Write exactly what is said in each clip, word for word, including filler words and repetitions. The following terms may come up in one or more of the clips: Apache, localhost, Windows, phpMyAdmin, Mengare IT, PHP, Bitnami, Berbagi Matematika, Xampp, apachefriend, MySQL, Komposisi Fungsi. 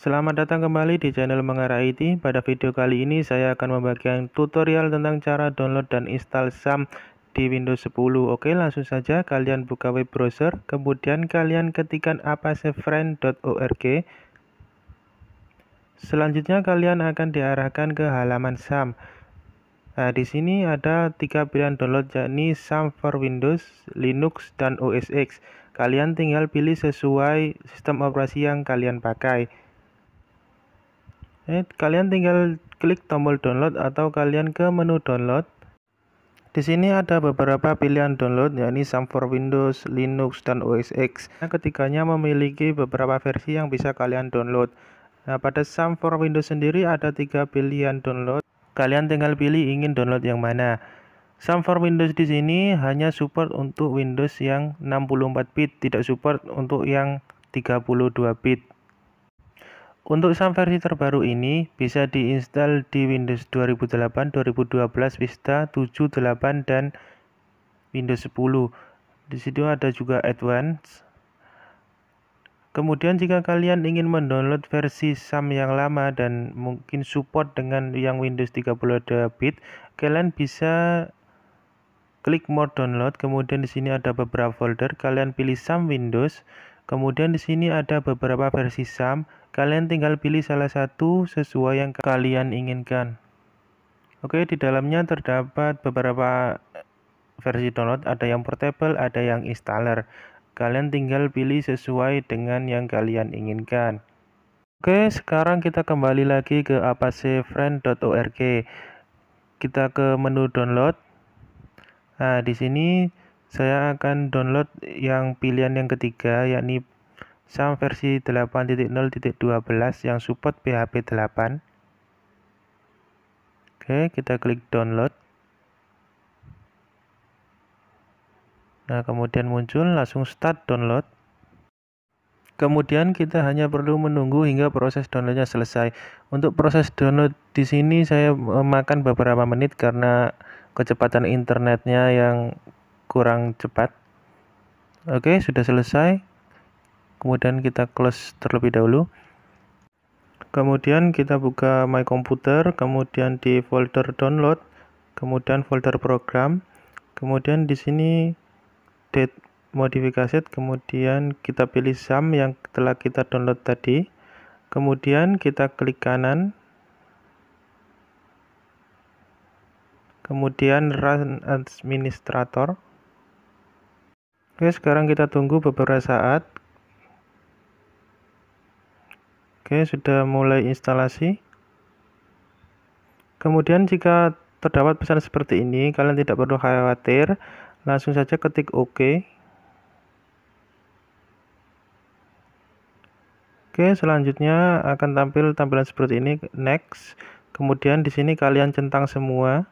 Selamat datang kembali di channel MengareIt. Pada video kali ini saya akan membagikan tutorial tentang cara download dan install Xampp di Windows sepuluh. Oke, langsung saja kalian buka web browser, kemudian kalian ketikkan apachefriend dot org. Selanjutnya kalian akan diarahkan ke halaman Xampp. Nah, di sini ada tiga pilihan download, yakni Xampp for Windows, Linux, dan O S X. Kalian tinggal pilih sesuai sistem operasi yang kalian pakai. Kalian tinggal klik tombol download atau kalian ke menu download. Di sini ada beberapa pilihan download, yakni Xampp for Windows, Linux, dan O S X. Nah, ketiganya memiliki beberapa versi yang bisa kalian download. Nah, pada Xampp for Windows sendiri ada tiga pilihan download. Kalian tinggal pilih ingin download yang mana. Xampp for Windows di sini hanya support untuk Windows yang enam puluh empat bit, tidak support untuk yang tiga puluh dua bit. Untuk Xampp versi terbaru ini bisa diinstal di Windows dua ribu delapan, dua ribu dua belas, Vista, tujuh, delapan, dan Windows sepuluh. Di situ ada juga Advanced. Kemudian jika kalian ingin mendownload versi Xampp yang lama dan mungkin support dengan yang Windows tiga puluh dua bit, kalian bisa klik More Download. Kemudian di sini ada beberapa folder. Kalian pilih Xampp Windows. Kemudian di sini ada beberapa versi Xampp. Kalian tinggal pilih salah satu sesuai yang kalian inginkan. Oke, di dalamnya terdapat beberapa versi download. Ada yang portable, ada yang installer. Kalian tinggal pilih sesuai dengan yang kalian inginkan. Oke, sekarang kita kembali lagi ke apachefriend dot org. Kita ke menu download. Nah, di sini saya akan download yang pilihan yang ketiga, yakni Xampp versi delapan titik nol titik dua belas yang support P H P delapan. Oke, kita klik download. Nah, kemudian muncul langsung start download. Kemudian kita hanya perlu menunggu hingga proses downloadnya selesai. Untuk proses download di sini saya memakan beberapa menit karena kecepatan internetnya yang kurang cepat. Oke, sudah selesai. Kemudian kita close terlebih dahulu. Kemudian kita buka My Computer, kemudian di folder download, kemudian folder program, kemudian di sini date modifikasi, kemudian kita pilih Xampp yang telah kita download tadi, kemudian kita klik kanan, kemudian run administrator. Oke, sekarang kita tunggu beberapa saat. Oke, sudah mulai instalasi. Kemudian jika terdapat pesan seperti ini, kalian tidak perlu khawatir. Langsung saja ketik OK. Oke, selanjutnya akan tampil tampilan seperti ini, next. Kemudian di sini kalian centang semua.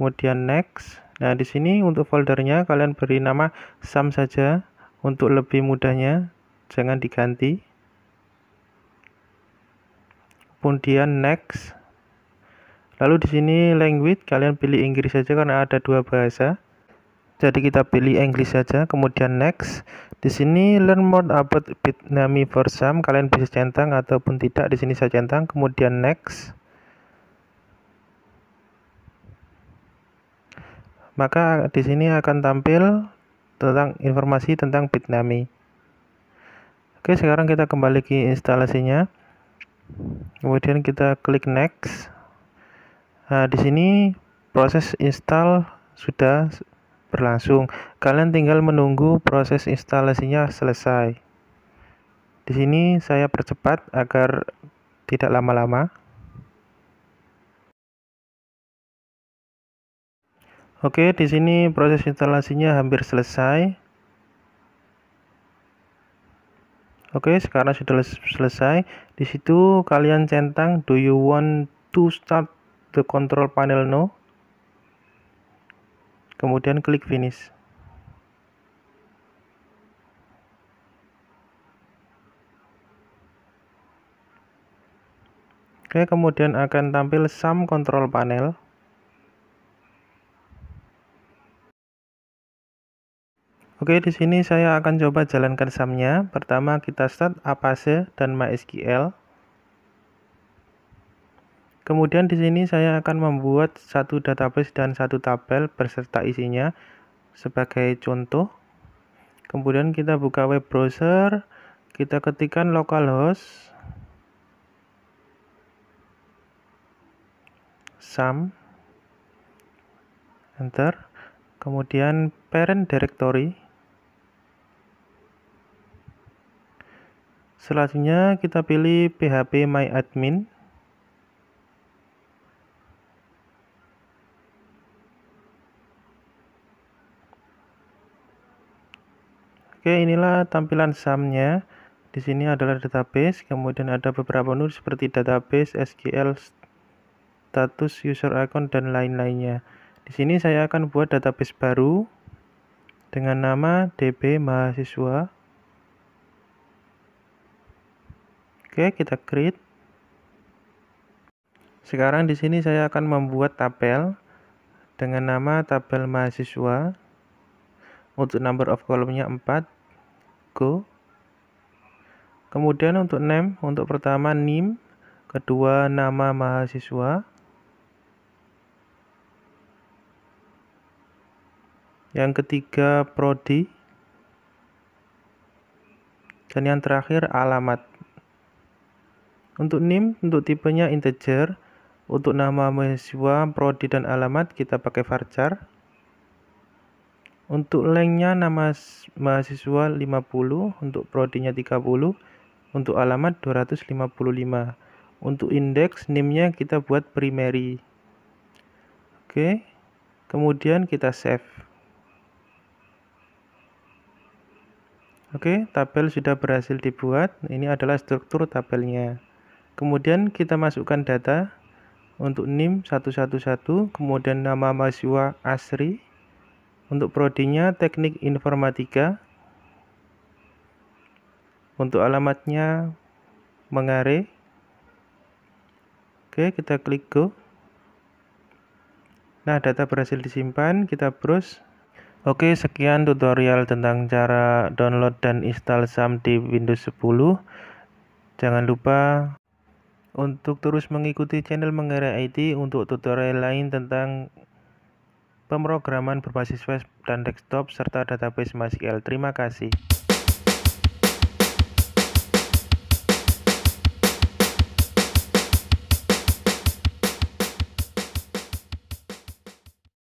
Kemudian next. Nah, di sini untuk foldernya kalian beri nama Xampp saja untuk lebih mudahnya, jangan diganti. Kemudian next. Lalu di sini language kalian pilih Inggris saja karena ada dua bahasa. Jadi kita pilih English saja, kemudian next. Di sini learn more about Bitnami for Xampp, kalian bisa centang ataupun tidak. Di sini saya centang, kemudian next. Maka di sini akan tampil tentang informasi tentang Bitnami. Oke, sekarang kita kembali ke instalasinya. Kemudian kita klik next. Nah, di sini proses install sudah berlangsung. Kalian tinggal menunggu proses instalasinya selesai. Di sini saya percepat agar tidak lama-lama. Oke, di sini proses instalasinya hampir selesai. Oke, sekarang sudah selesai. Di situ kalian centang Do you want to start the control panel? No. Kemudian klik finish. Oke, kemudian akan tampil Xampp control panel. Oke, di sini saya akan coba jalankan Xampnya. Pertama kita start Apache dan MySQL. Kemudian di sini saya akan membuat satu database dan satu tabel berserta isinya sebagai contoh. Kemudian kita buka web browser, kita ketikkan localhost Xampp, enter. Kemudian parent directory. Selanjutnya kita pilih phpMyAdmin. Oke, inilah tampilan Xampnya. Di sini adalah database, kemudian ada beberapa menu seperti database, S Q L, status, user account, dan lain-lainnya. Di sini saya akan buat database baru dengan nama D B mahasiswa. Oke, kita create. Sekarang di sini saya akan membuat tabel dengan nama tabel mahasiswa. Untuk number of kolomnya empat, go. Kemudian untuk name, untuk pertama name, kedua nama mahasiswa, yang ketiga prodi, dan yang terakhir alamat. Untuk name, untuk tipenya integer, untuk nama mahasiswa, prodi, dan alamat kita pakai varchar. Untuk length-nya nama mahasiswa lima puluh, untuk prodinya tiga puluh, untuk alamat dua ratus lima puluh lima. Untuk indeks name-nya kita buat primary. Oke. Kemudian kita save. Oke, tabel sudah berhasil dibuat. Ini adalah struktur tabelnya. Kemudian kita masukkan data untuk name satu satu satu, kemudian nama mahasiswa Asri. Untuk prodinya teknik informatika. Untuk alamatnya Mengare. Oke, kita klik go. Nah, data berhasil disimpan, kita browse. Oke, sekian tutorial tentang cara download dan install Xampp di Windows sepuluh. Jangan lupa untuk terus mengikuti channel MengareIt untuk tutorial lain tentang pemrograman berbasis web dan desktop serta database MySQL. Terima kasih.